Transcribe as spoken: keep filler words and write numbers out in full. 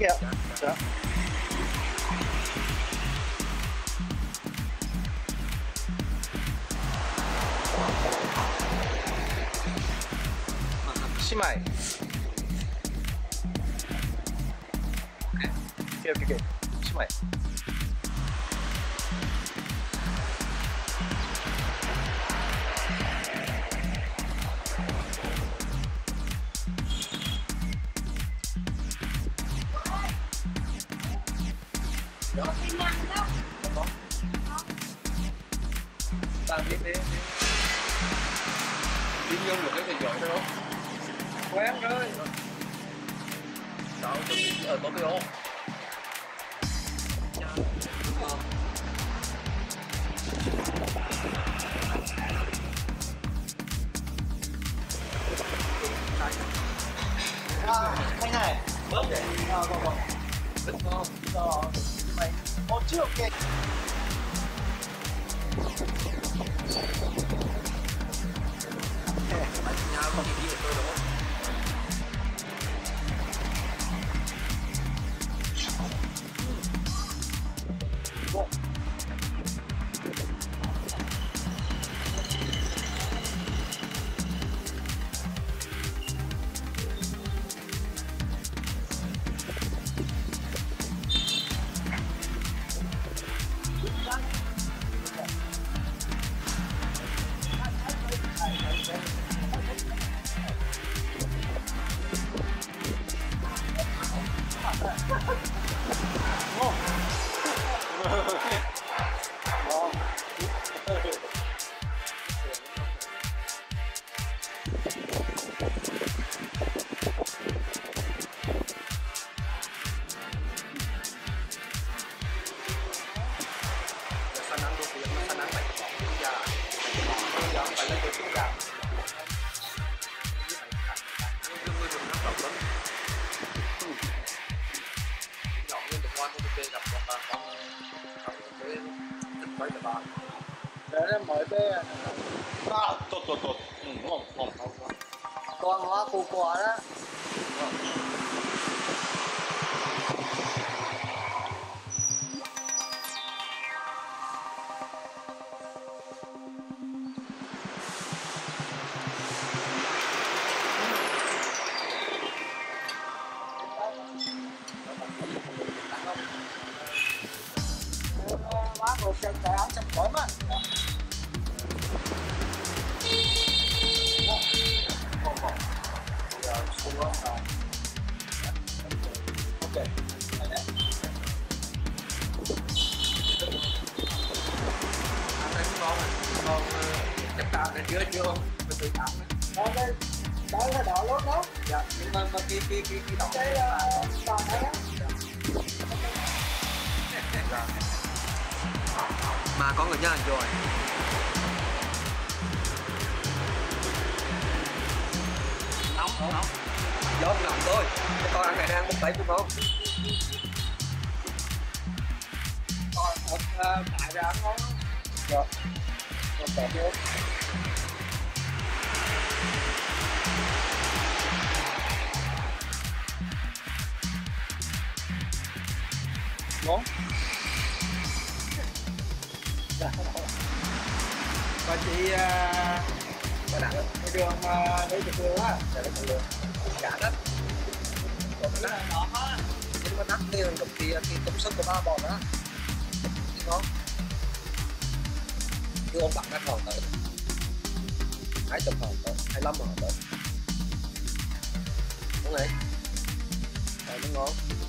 गया अच्छा। Shimai. Okay, okay, okay. Shimai. Tạm biết đi. Đi vô được cái thầy giỏi đó không? Quán rồi. Sao cho biết ở có cái ô. À, cái này. Bớt để. À, còn còn. Bớt không? Đó. Mày. Một chiếc kìa. Để mời bé à, tốt tốt tốt, ừ, ngon ngon con hóa củ quả đó. Cái cái áo chấm khói mà. Ok. Chưa chưa. Đó là đỏ lốt đó. Dạ. Nhưng mà cái cái cái cái đỏ đấy á. Mà có người nhận rồi. Nóng, nóng. Gió nóng thôi. Cái con ăn này đang bốc bẫy đúng không? Con một đại ra nó. Rồi. Con bỏ vô. Nóng. Và chị bà đặt cái đường đi được đường á, để được đường cả đất, còn cái đất đó á, nhưng mà đất này cực kỳ thì công sức của ba bọn á, đúng không? Đưa ông bạn ra phòng tới, hai chục phòng tới, hai lăm phòng tới, đúng đấy, đúng không?